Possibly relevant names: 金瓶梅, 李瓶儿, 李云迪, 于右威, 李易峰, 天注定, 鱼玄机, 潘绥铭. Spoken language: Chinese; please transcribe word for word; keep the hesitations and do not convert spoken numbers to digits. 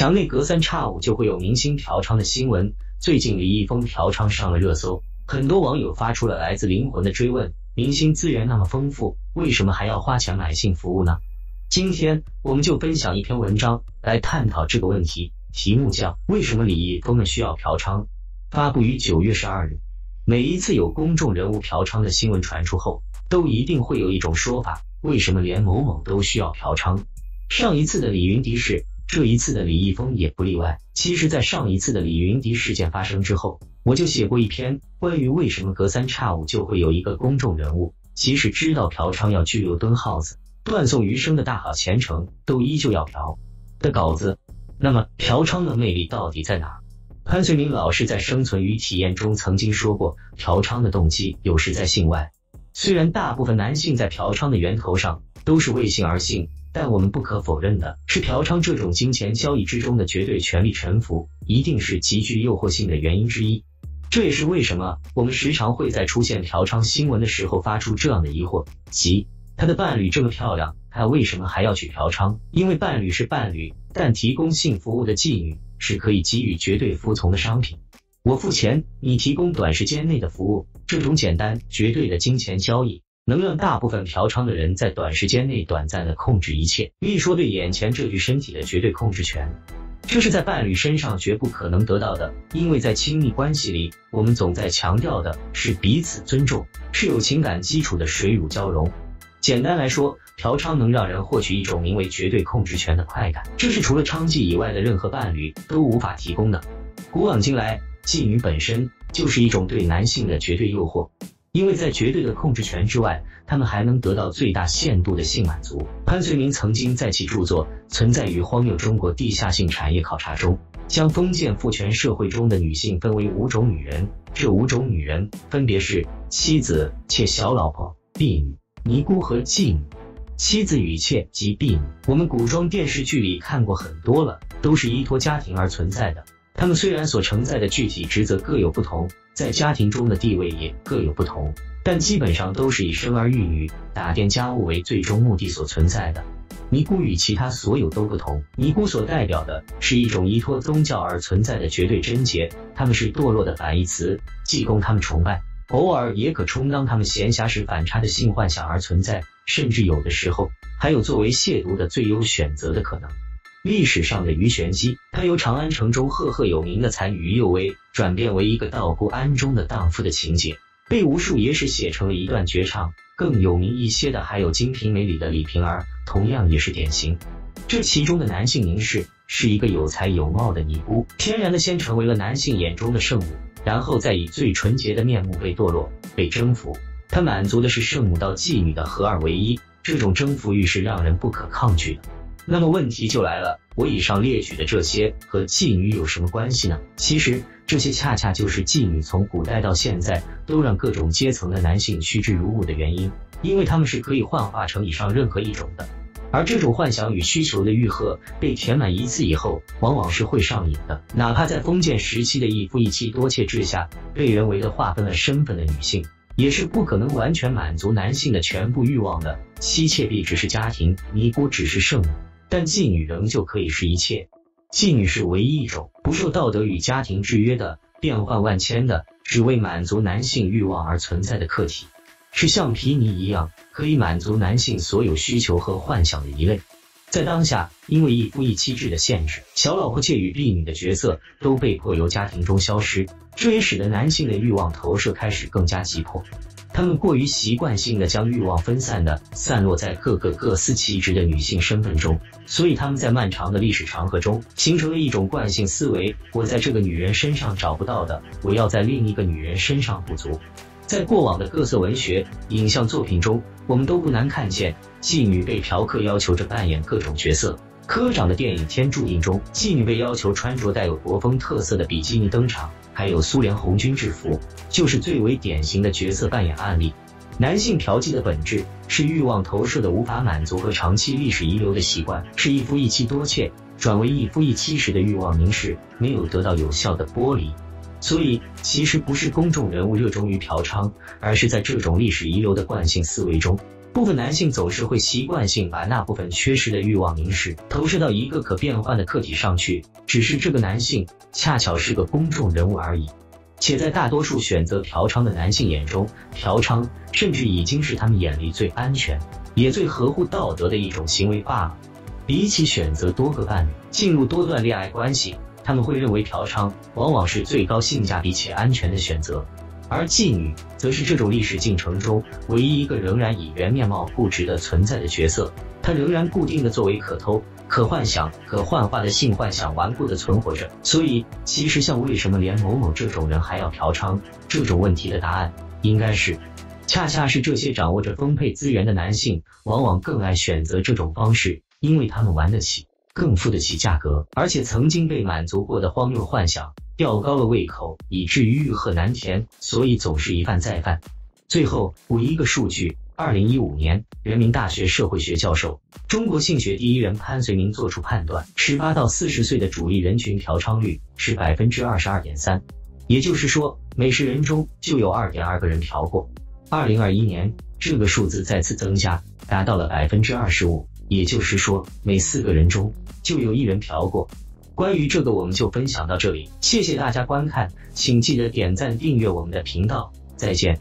墙内隔三差五就会有明星嫖娼的新闻。最近李易峰嫖娼上了热搜，很多网友发出了来自灵魂的追问：明星资源那么丰富，为什么还要花钱买性服务呢？今天我们就分享一篇文章来探讨这个问题，题目叫《为什么李易峰们需要嫖娼》，发布于九月十二日。每一次有公众人物嫖娼的新闻传出后，都一定会有一种说法：为什么连某某都需要嫖娼？上一次的李云迪事，这一次的李易峰也不例外。其实，在上一次的李云迪事件发生之后，我就写过一篇关于为什么隔三差五就会有一个公众人物，即使知道嫖娼要拘留蹲耗子，断送余生的大好前程，都依旧要嫖的稿子。那么，嫖娼的魅力到底在哪？潘绥铭老师在《生存与体验》中曾经说过，嫖娼的动机有时在性外。虽然大部分男性在嫖娼的源头上都是为性而性，但我们不可否认的是，嫖娼这种金钱交易之中的绝对权力臣服，一定是极具诱惑性的原因之一。这也是为什么我们时常会在出现嫖娼新闻的时候发出这样的疑惑，即他的伴侣这么漂亮，他为什么还要去嫖娼？因为伴侣是伴侣，但提供性服务的妓女是可以给予绝对服从的商品。我付钱，你提供短时间内的服务，这种简单绝对的金钱交易，能让大部分嫖娼的人在短时间内短暂的控制一切，可以说对眼前这具身体的绝对控制权，这是在伴侣身上绝不可能得到的。因为在亲密关系里，我们总在强调的是彼此尊重，是有情感基础的水乳交融。简单来说，嫖娼能让人获取一种名为绝对控制权的快感，这是除了娼妓以外的任何伴侣都无法提供的。古往今来，妓女本身就是一种对男性的绝对诱惑，因为在绝对的控制权之外，他们还能得到最大限度的性满足。潘绥铭曾经在其著作《存在与荒谬中国地下性产业考察》中，将封建父权社会中的女性分为五种女人，这五种女人分别是妻子、妾、小老婆、婢女、尼姑和妓女。妻子与妾及婢女，我们古装电视剧里看过很多了，都是依托家庭而存在的。他们虽然所承载的具体职责各有不同，在家庭中的地位也各有不同，但基本上都是以生儿育女、打点家务为最终目的所存在的。尼姑与其他所有都不同，尼姑所代表的是一种依托宗教而存在的绝对贞洁，他们是堕落的反义词，既供他们崇拜，偶尔也可充当他们闲暇时反差的性幻想而存在，甚至有的时候还有作为亵渎的最优选择的可能。历史上的鱼玄机，他由长安城中赫赫有名的才女于右威转变为一个道姑庵中的荡妇的情节，被无数野史写成了一段绝唱。更有名一些的还有《金瓶梅》里的李瓶儿，同样也是典型。这其中的男性凝视是一个有才有貌的尼姑，天然的先成为了男性眼中的圣母，然后再以最纯洁的面目被堕落、被征服。他满足的是圣母到妓女的合二为一，这种征服欲是让人不可抗拒的。那么问题就来了，我以上列举的这些和妓女有什么关系呢？其实这些恰恰就是妓女从古代到现在都让各种阶层的男性趋之如鹜的原因，因为他们是可以幻化成以上任何一种的，而这种幻想与需求的欲壑被填满一次以后，往往是会上瘾的。哪怕在封建时期的一夫一妻多妾制下，被人为的划分了身份的女性，也是不可能完全满足男性的全部欲望的。妻妾婢只是家庭，尼姑只是圣母，但妓女仍旧可以是一切。妓女是唯一一种不受道德与家庭制约的、变幻万千的、只为满足男性欲望而存在的客体，是像皮泥一样可以满足男性所有需求和幻想的一类。在当下，因为一夫一妻制的限制，小老婆、妾与婢女的角色都被迫由家庭中消失，这也使得男性的欲望投射开始更加急迫。他们过于习惯性的将欲望分散的散落在各个各司其职的女性身份中，所以他们在漫长的历史长河中形成了一种惯性思维：我在这个女人身上找不到的，我要在另一个女人身上补足。在过往的各色文学、影像作品中，我们都不难看见妓女被嫖客要求着扮演各种角色。科长的电影《天注定》中，妓女被要求穿着带有国风特色的比基尼登场，还有苏联红军制服就是最为典型的角色扮演案例。男性嫖妓的本质是欲望投射的无法满足和长期历史遗留的习惯，是一夫一妻多妾转为一夫一妻时的欲望凝视没有得到有效的剥离。所以其实不是公众人物热衷于嫖娼，而是在这种历史遗留的惯性思维中，部分男性走势会习惯性把那部分缺失的欲望凝视投射到一个可变换的客体上去，只是这个男性恰巧是个公众人物而已。且在大多数选择嫖娼的男性眼中，嫖娼甚至已经是他们眼里最安全也最合乎道德的一种行为罢了。比起选择多个伴侣进入多段恋爱关系，他们会认为嫖娼往往是最高性价比且安全的选择。而妓女则是这种历史进程中唯一一个仍然以原面貌固执的存在的角色，她仍然固定的作为可偷、可幻想、可幻化的性幻想顽固的存活着。所以，其实像为什么连某某这种人还要嫖娼这种问题的答案，应该是，恰恰是这些掌握着丰沛资源的男性，往往更爱选择这种方式，因为他们玩得起，更付得起价格，而且曾经被满足过的荒谬幻想吊高了胃口，以至于欲壑难填，所以总是一犯再犯。最后补一个数据，二零一五年，人民大学社会学教授、中国性学第一人潘绥铭做出判断，十八到四十岁的主力人群嫖娼率是 百分之二十二点三， 也就是说，每十人中就有 二点二 个人嫖过。二零二一年，这个数字再次增加，达到了 百分之二十五， 也就是说，每四个人中就有一人嫖过。关于这个我们就分享到这里，谢谢大家观看，请记得点赞订阅我们的频道，再见。